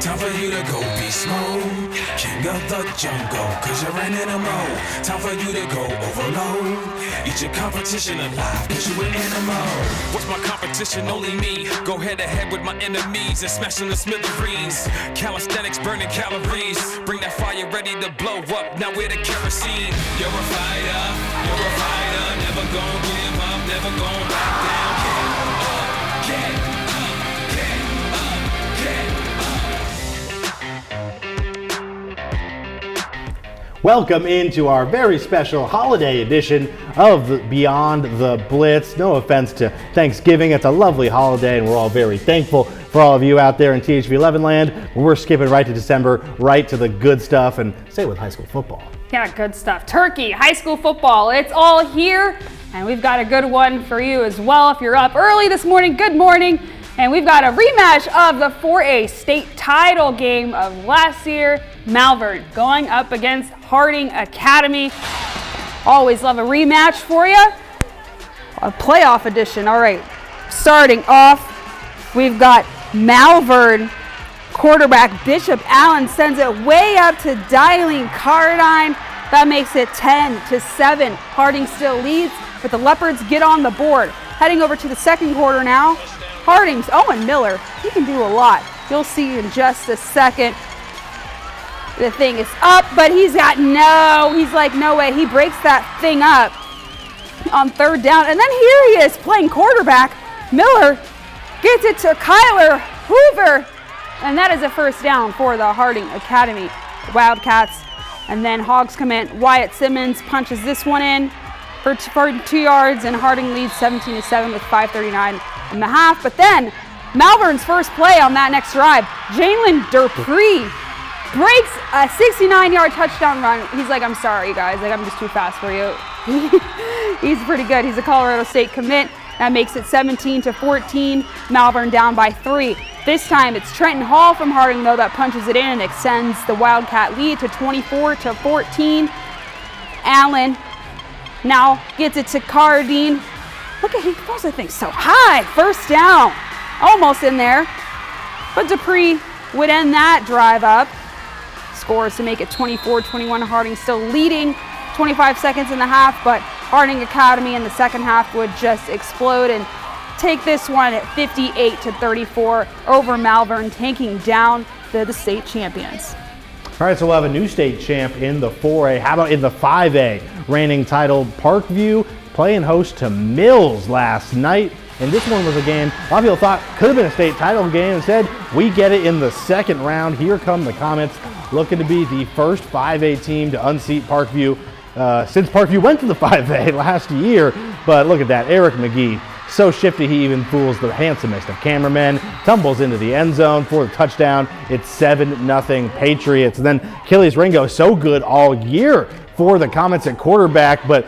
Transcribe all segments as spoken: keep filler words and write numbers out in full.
Time for you to go be slow, king of the jungle, cause you're an animal. Time for you to go overload, eat your competition alive, cause you an animal. What's my competition? Only me. Go head to head with my enemies and smash them to smithereens. Calisthenics burning calories, bring that fire ready to blow up, now we're the kerosene. You're a fighter, you're a fighter, never gonna give up, never gonna back down. Get up, get up, get up, get up. Welcome into our very special holiday edition of Beyond the Blitz. No offense to Thanksgiving, it's a lovely holiday and we're all very thankful for all of you out there in T H V eleven land. We're skipping right to December, right to the good stuff, and say with high school football. Yeah, good stuff. Turkey, high school football, it's all here and we've got a good one for you as well. If you're up early this morning, good morning. And we've got a rematch of the four A state title game of last year. Malvern going up against Harding Academy. Always love a rematch for you. A playoff edition. All right, starting off, we've got Malvern. Quarterback Bishop Allen sends it way up to Dylene Cardine. That makes it ten to seven. Harding still leads, but the Leopards get on the board. Heading over to the second quarter now. Harding's Owen Miller, he can do a lot. You'll see in just a second. The thing is up, but he's got no, he's like, no way. He breaks that thing up on third down. And then here he is playing quarterback. Miller gets it to Kyler Hoover. And that is a first down for the Harding Academy Wildcats. And then Hogs come in. Wyatt Simmons punches this one in for two yards, and Harding leads seventeen to seven with five thirty-nine in the half. But then Malvern's first play on that next drive, Jalen Dupree breaks a sixty-nine yard touchdown run. He's like, I'm sorry, guys, like I'm just too fast for you. He's pretty good. He's a Colorado State commit. That makes it seventeen to fourteen. Malvern down by three. This time it's Trenton Hall from Harding, though, that punches it in and extends the Wildcat lead to twenty-four to fourteen. Allen now gets it to Cardine. Look at, he throws that thing so high. First down, almost in there. But Dupree would end that drive up. Scores to make it twenty-four twenty-one. Harding still leading, twenty-five seconds in the half, but Harding Academy in the second half would just explode and take this one at fifty-eight to thirty-four over Malvern, tanking down the, the state champions. All right, so we'll have a new state champ in the four A. How about in the five A? Reigning title Parkview playing host to Mills last night. And this one was a game a lot of people thought could have been a state title game. Instead, we get it in the second round. Here come the Comets, looking to be the first five A team to unseat Parkview uh, since Parkview went to the five A last year. But look at that, Eric McGee. So shifty, he even fools the handsomest of cameramen, tumbles into the end zone for the touchdown. It's seven nothing Patriots. And then Achilles Ringo, so good all year for the Comets at quarterback, but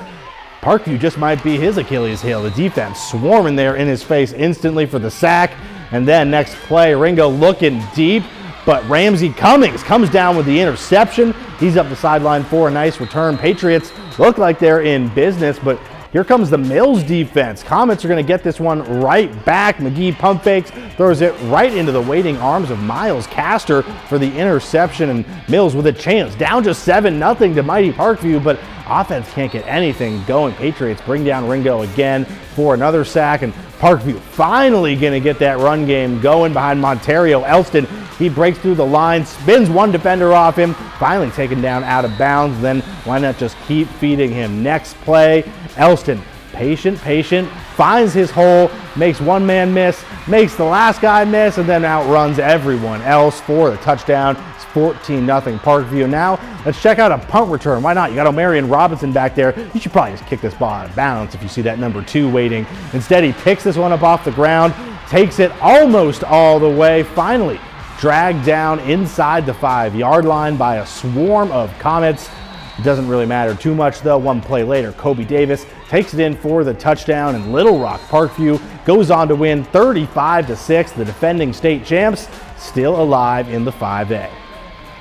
Parkview just might be his Achilles heel. The defense swarming there in his face instantly for the sack. And then next play, Ringo looking deep, but Ramsey Cummings comes down with the interception. He's up the sideline for a nice return. Patriots look like they're in business, but here comes the Mills defense. Comets are going to get this one right back. McGee pump fakes, throws it right into the waiting arms of Myles Castor for the interception, and Mills with a chance. Down just seven nothing to mighty Parkview, but offense can't get anything going. Patriots bring down Ringo again for another sack, and Parkview finally going to get that run game going behind Monterio Elston. He breaks through the line, spins one defender off him, finally taken down out of bounds. Then why not just keep feeding him? Next play, Elston, patient, patient, finds his hole, makes one man miss, makes the last guy miss, and then outruns everyone else for the touchdown. It's fourteen nothing Parkview. Now let's check out a punt return. Why not? You got O'Marrion Robinson back there. You should probably just kick this ball out of bounds if you see that number two waiting. Instead, he picks this one up off the ground, takes it almost all the way, finally dragged down inside the five yard line by a swarm of Comets. It doesn't really matter too much, though. One play later, Kobe Davis takes it in for the touchdown, and Little Rock Parkview goes on to win thirty-five to six. The defending state champs still alive in the five A.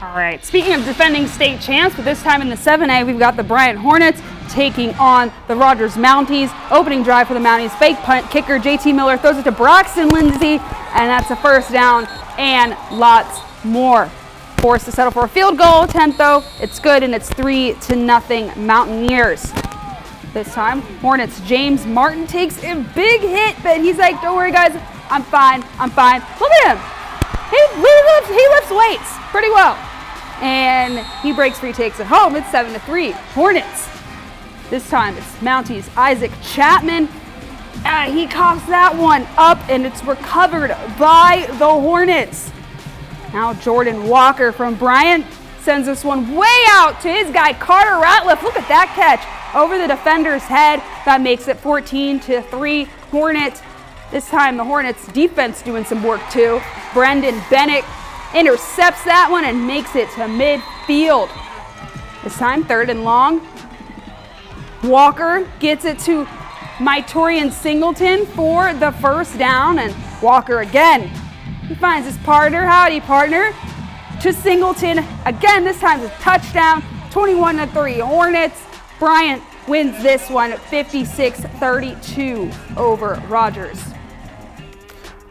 All right, speaking of defending state champs, but this time in the seven A, we've got the Bryant Hornets taking on the Rogers Mounties. Opening drive for the Mounties, fake punt, kicker J T Miller throws it to Broxton Lindsay, and that's a first down and lots more. Forced to settle for a field goal attempt though. It's good, and it's three to nothing Mountaineers. This time, Hornets James Martin takes a big hit, but he's like, don't worry guys, I'm fine, I'm fine. Look at him. He lifts, he lifts weights pretty well. And he breaks free, takes it home. It's seven to three, Hornets. This time it's Mounties Isaac Chapman. Uh, he coughs that one up, and it's recovered by the Hornets. Now Jordan Walker from Bryant sends this one way out to his guy Carter Ratliff. Look at that catch over the defender's head. That makes it fourteen to three, Hornets. This time the Hornets defense doing some work too. Brendan Bennick intercepts that one and makes it to midfield. This time third and long. Walker gets it to Mytorian Singleton for the first down, and Walker again. He finds his partner, howdy partner, to Singleton. Again, this time it's a touchdown, twenty-one to three Hornets. Bryant wins this one, fifty-six thirty-two over Rogers.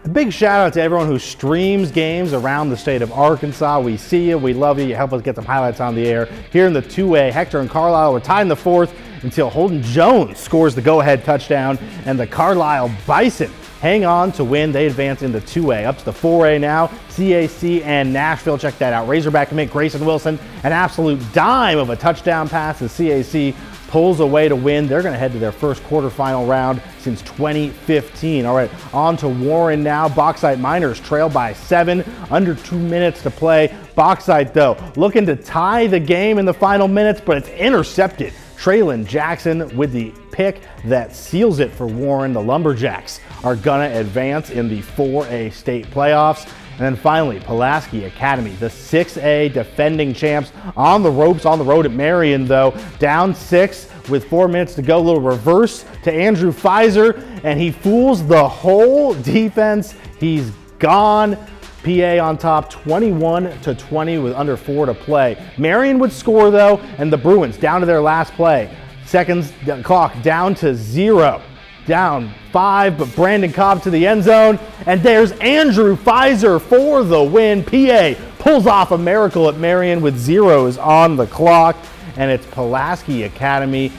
A big shout out to everyone who streams games around the state of Arkansas. We see you, we love you, you help us get some highlights on the air. Here in the two A, Hector and Carlisle were tied in the fourth until Holden Jones scores the go-ahead touchdown, and the Carlisle Bison hang on to win. They advance into two A, up to the four A now. C A C and Nashville, check that out. Razorback commit Grayson Wilson, an absolute dime of a touchdown pass, and C A C pulls away to win. They're going to head to their first quarterfinal round since twenty fifteen. All right, on to Warren now. Bauxite Miners trail by seven, under two minutes to play. Bauxite, though, looking to tie the game in the final minutes, but it's intercepted. Traylon Jackson with the pick that seals it for Warren. The Lumberjacks are going to advance in the four A state playoffs. And then finally, Pulaski Academy, the six A defending champs, on the ropes, on the road at Marion though, down six with four minutes to go. A little reverse to Andrew Fizer, and he fools the whole defense. He's gone. P A on top, twenty-one to twenty with under four to play. Marion would score though, and the Bruins down to their last play. Seconds clock down to zero. Down five, but Brandon Cobb to the end zone, and there's Andrew Fizer for the win. P A pulls off a miracle at Marion with zeros on the clock, and it's Pulaski Academy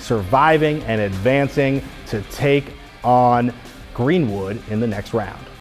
surviving and advancing to take on Greenwood in the next round.